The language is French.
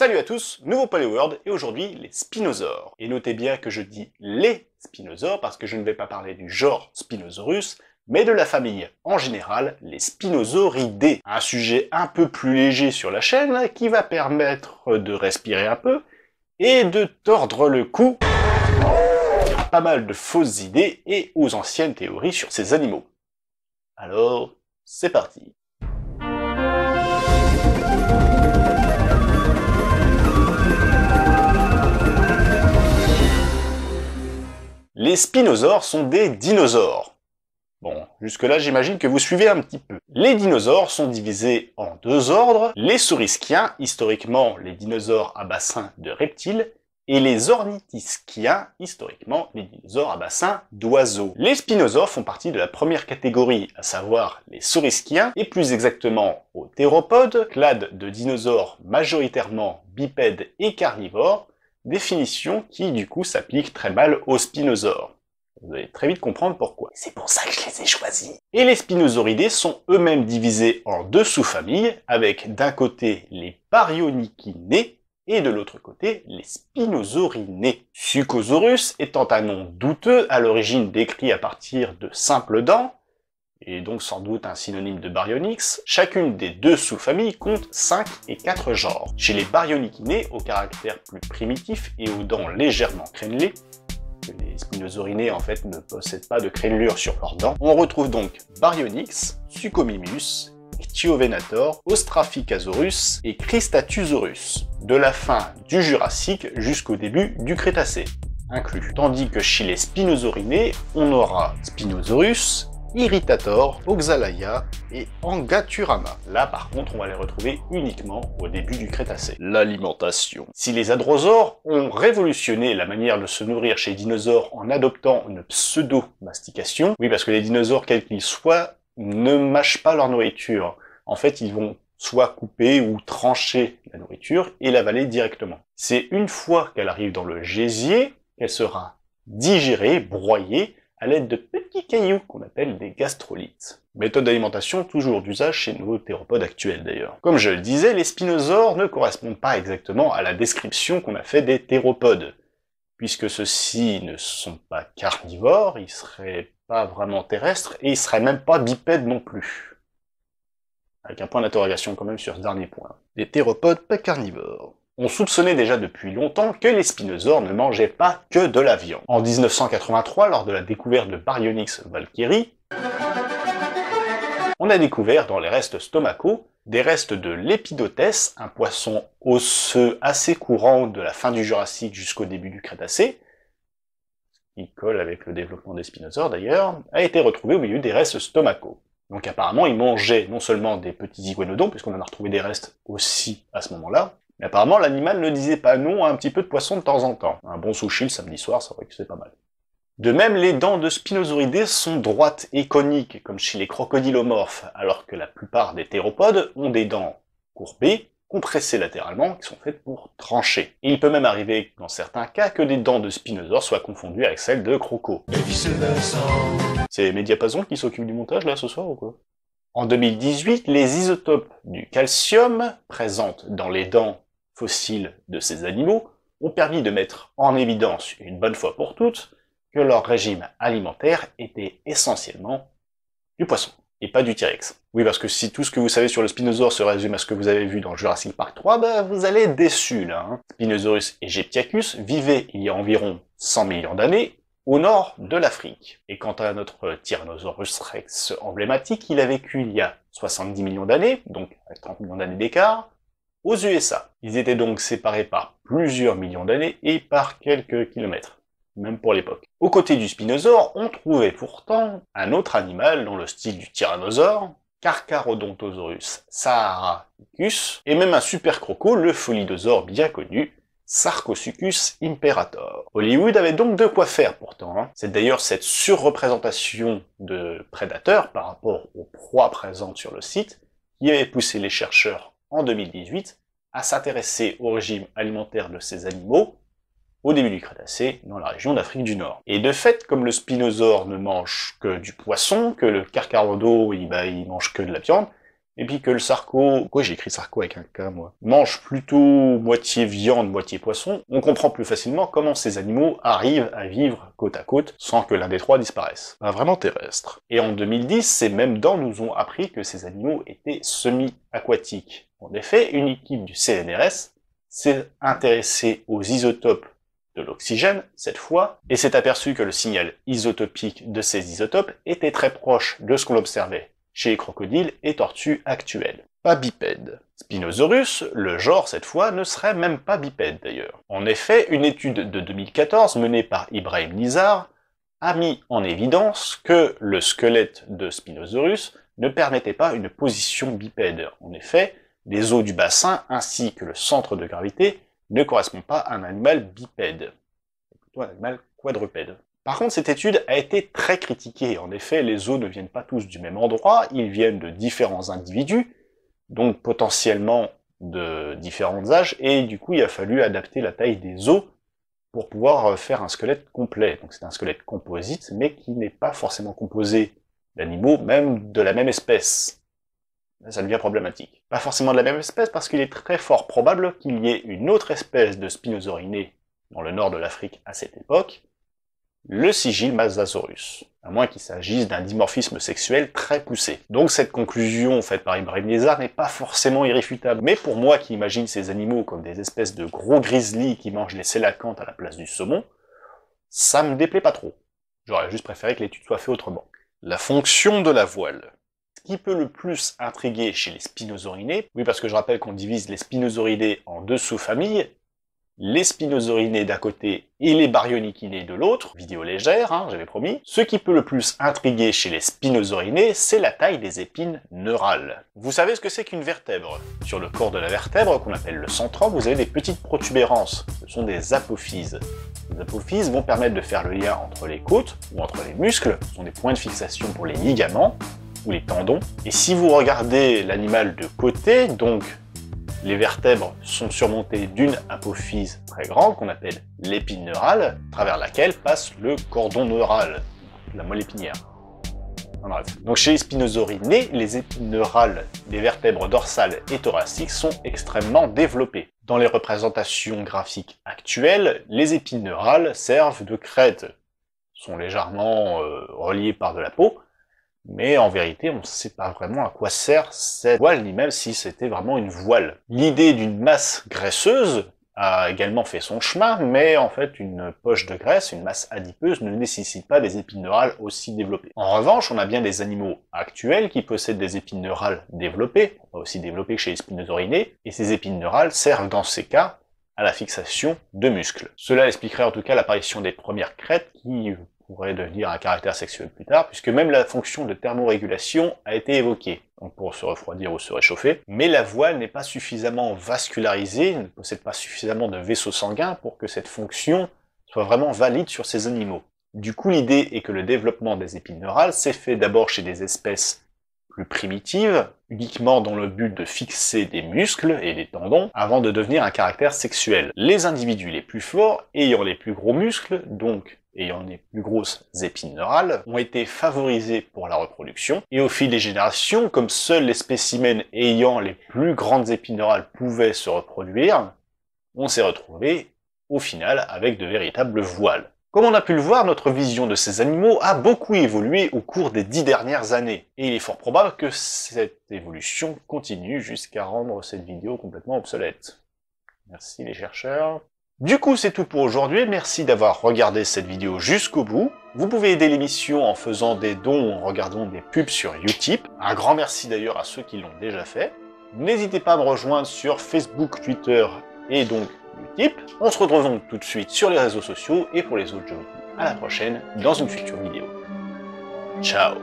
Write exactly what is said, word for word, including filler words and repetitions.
Salut à tous, nouveau PaléoWorld et aujourd'hui les spinosaures. Et notez bien que je dis les spinosaures parce que je ne vais pas parler du genre Spinosaurus, mais de la famille en général, les Spinosauridés. Un sujet un peu plus léger sur la chaîne qui va permettre de respirer un peu et de tordre le cou à pas mal de fausses idées et aux anciennes théories sur ces animaux. Alors, c'est parti. Les spinosaures sont des dinosaures. Bon, jusque-là, j'imagine que vous suivez un petit peu. Les dinosaures sont divisés en deux ordres, les saurischiens, historiquement les dinosaures à bassin de reptiles, et les ornithischiens, historiquement les dinosaures à bassin d'oiseaux. Les spinosaures font partie de la première catégorie, à savoir les saurischiens, et plus exactement aux théropodes, clade de dinosaures majoritairement bipèdes et carnivores, définition qui, du coup, s'applique très mal aux spinosaures. Vous allez très vite comprendre pourquoi. C'est pour ça que je les ai choisis. Et les spinosauridés sont eux-mêmes divisés en deux sous-familles, avec d'un côté les parionichinés et de l'autre côté les spinosaurinés. Suchosaurus étant un nom douteux, à l'origine décrit à partir de simples dents, et donc sans doute un synonyme de Baryonyx, chacune des deux sous-familles compte cinq et quatre genres. Chez les Baryonychinae, au caractère plus primitif et aux dents légèrement crénelées, que les spinosaurinés en fait ne possèdent pas de crénelure sur leurs dents, on retrouve donc Baryonyx, Suchomimus, ichthyovenator, Ostraficasaurus et Cristatusaurus, de la fin du Jurassique jusqu'au début du Crétacé, inclus. Tandis que chez les spinosaurinés, on aura Spinosaurus, Irritator, Oxalaya et Angaturama. Là par contre on va les retrouver uniquement au début du Crétacé. L'alimentation. Si les hadrosaures ont révolutionné la manière de se nourrir chez les dinosaures en adoptant une pseudo-mastication, oui parce que les dinosaures quels qu'ils soient ne mâchent pas leur nourriture. En fait ils vont soit couper ou trancher la nourriture et l'avaler directement. C'est une fois qu'elle arrive dans le gésier qu'elle sera digérée, broyée, à l'aide de petits cailloux qu'on appelle des gastrolytes. Méthode d'alimentation toujours d'usage chez nos théropodes actuels d'ailleurs. Comme je le disais, les spinosaures ne correspondent pas exactement à la description qu'on a fait des théropodes. Puisque ceux-ci ne sont pas carnivores, ils seraient pas vraiment terrestres et ils seraient même pas bipèdes non plus. Avec un point d'interrogation quand même sur ce dernier point. Des théropodes pas carnivores. On soupçonnait déjà depuis longtemps que les spinosaures ne mangeaient pas que de la viande. En mille neuf cent quatre-vingt-trois, lors de la découverte de Baryonyx Valkyrie, on a découvert dans les restes stomacaux des restes de Lépidotès, un poisson osseux assez courant de la fin du Jurassique jusqu'au début du Crétacé, qui colle avec le développement des spinosaures d'ailleurs, a été retrouvé au milieu des restes stomacaux. Donc apparemment, ils mangeaient non seulement des petits iguanodons, puisqu'on en a retrouvé des restes aussi à ce moment-là, mais apparemment, l'animal ne disait pas non à un petit peu de poisson de temps en temps. Un bon sushi le samedi soir, c'est vrai que c'est pas mal. De même, les dents de spinosauridés sont droites et coniques, comme chez les crocodilomorphes, alors que la plupart des théropodes ont des dents courbées, compressées latéralement, qui sont faites pour trancher. Et il peut même arriver, dans certains cas, que des dents de spinosaures soient confondues avec celles de crocos. C'est Mediapazon qui s'occupe du montage, là, ce soir, ou quoi? En deux mille dix-huit, les isotopes du calcium, présentes dans les dents fossiles de ces animaux ont permis de mettre en évidence une bonne fois pour toutes que leur régime alimentaire était essentiellement du poisson et pas du T-Rex. Oui, parce que si tout ce que vous savez sur le spinosaure se résume à ce que vous avez vu dans Jurassic Park trois, bah vous allez être déçus là. Hein. Spinosaurus aegyptiacus vivait il y a environ cent millions d'années au nord de l'Afrique. Et quant à notre Tyrannosaurus rex emblématique, il a vécu il y a soixante-dix millions d'années, donc à trente millions d'années d'écart, aux U S A. Ils étaient donc séparés par plusieurs millions d'années et par quelques kilomètres, même pour l'époque. Aux côtés du spinosaure, on trouvait pourtant un autre animal dans le style du tyrannosaure, Carcharodontosaurus saharicus, et même un super croco, le pholidosaure bien connu, Sarcosuchus imperator. Hollywood avait donc de quoi faire pourtant. Hein. C'est d'ailleurs cette surreprésentation de prédateurs par rapport aux proies présentes sur le site qui avait poussé les chercheurs en deux mille dix-huit, à s'intéresser au régime alimentaire de ces animaux au début du Crétacé, dans la région d'Afrique du Nord. Et de fait, comme le spinosaure ne mange que du poisson, que le carcharodo, il, bah, il mange que de la viande, et puis que le sarco, quoi j'ai écrit sarco avec un K moi, mange plutôt moitié viande, moitié poisson, on comprend plus facilement comment ces animaux arrivent à vivre côte à côte sans que l'un des trois disparaisse. Pas vraiment terrestre. Et en deux mille dix, ces mêmes dents nous ont appris que ces animaux étaient semi-aquatiques. En effet, une équipe du C N R S s'est intéressée aux isotopes de l'oxygène, cette fois, et s'est aperçu que le signal isotopique de ces isotopes était très proche de ce qu'on observait chez les crocodiles et tortues actuelles. Pas bipède. Spinosaurus, le genre cette fois, ne serait même pas bipède d'ailleurs. En effet, une étude de deux mille quatorze menée par Ibrahim Nizar a mis en évidence que le squelette de Spinosaurus ne permettait pas une position bipède. En effet, les os du bassin ainsi que le centre de gravité ne correspondent pas à un animal bipède, mais plutôt un animal quadrupède. Par contre, cette étude a été très critiquée. En effet, les os ne viennent pas tous du même endroit, ils viennent de différents individus, donc potentiellement de différents âges, et du coup, il a fallu adapter la taille des os pour pouvoir faire un squelette complet. Donc c'est un squelette composite, mais qui n'est pas forcément composé d'animaux, même de la même espèce. Ça devient problématique. Pas forcément de la même espèce, parce qu'il est très fort probable qu'il y ait une autre espèce de spinosaurinés dans le nord de l'Afrique à cette époque, le Sigilmassasaurus, à moins qu'il s'agisse d'un dimorphisme sexuel très poussé. Donc cette conclusion faite par Ibrahim Nizar n'est pas forcément irréfutable, mais pour moi qui imagine ces animaux comme des espèces de gros grizzlies qui mangent les sélacantes à la place du saumon, ça me déplaît pas trop. J'aurais juste préféré que l'étude soit faite autrement. La fonction de la voile. Ce qui peut le plus intriguer chez les spinosaurinés, oui parce que je rappelle qu'on divise les spinosauridés en deux sous-familles, les spinosaurinés d'un côté et les baryonychinés de l'autre, vidéo légère, hein, j'avais promis. Ce qui peut le plus intriguer chez les spinosaurinés, c'est la taille des épines neurales. Vous savez ce que c'est qu'une vertèbre? Sur le corps de la vertèbre, qu'on appelle le centrum, vous avez des petites protubérances, ce sont des apophyses. Les apophyses vont permettre de faire le lien entre les côtes ou entre les muscles, ce sont des points de fixation pour les ligaments, ou les tendons. Et si vous regardez l'animal de côté, donc les vertèbres sont surmontées d'une apophyse très grande qu'on appelle l'épine neurale, à travers laquelle passe le cordon neural, la moelle épinière. Enfin, bref. Donc chez les spinosaurinés, les épines neurales des vertèbres dorsales et thoraciques sont extrêmement développées. Dans les représentations graphiques actuelles, les épines neurales servent de crête, sont légèrement euh, reliées par de la peau. Mais en vérité, on ne sait pas vraiment à quoi sert cette voile, ni même si c'était vraiment une voile. L'idée d'une masse graisseuse a également fait son chemin, mais en fait, une poche de graisse, une masse adipeuse, ne nécessite pas des épines neurales aussi développées. En revanche, on a bien des animaux actuels qui possèdent des épines neurales développées, pas aussi développées que chez les spinosaurinés, et ces épines neurales servent dans ces cas à la fixation de muscles. Cela expliquerait en tout cas l'apparition des premières crêtes qui pourrait devenir un caractère sexuel plus tard, puisque même la fonction de thermorégulation a été évoquée, donc pour se refroidir ou se réchauffer, mais la voile n'est pas suffisamment vascularisée, ne possède pas suffisamment de vaisseaux sanguins pour que cette fonction soit vraiment valide sur ces animaux. Du coup, l'idée est que le développement des épines neurales s'est fait d'abord chez des espèces plus primitives, uniquement dans le but de fixer des muscles et des tendons, avant de devenir un caractère sexuel. Les individus les plus forts, ayant les plus gros muscles, donc ayant les plus grosses épines neurales, ont été favorisés pour la reproduction, et au fil des générations, comme seuls les spécimens ayant les plus grandes épines neurales pouvaient se reproduire, on s'est retrouvé, au final, avec de véritables voiles. Comme on a pu le voir, notre vision de ces animaux a beaucoup évolué au cours des dix dernières années, et il est fort probable que cette évolution continue jusqu'à rendre cette vidéo complètement obsolète. Merci les chercheurs. Du coup, c'est tout pour aujourd'hui, merci d'avoir regardé cette vidéo jusqu'au bout. Vous pouvez aider l'émission en faisant des dons ou en regardant des pubs sur U T I P. Un grand merci d'ailleurs à ceux qui l'ont déjà fait. N'hésitez pas à me rejoindre sur Facebook, Twitter et donc U T I P. On se retrouve donc tout de suite sur les réseaux sociaux et pour les autres, je vous dis à la prochaine dans une future vidéo. Ciao!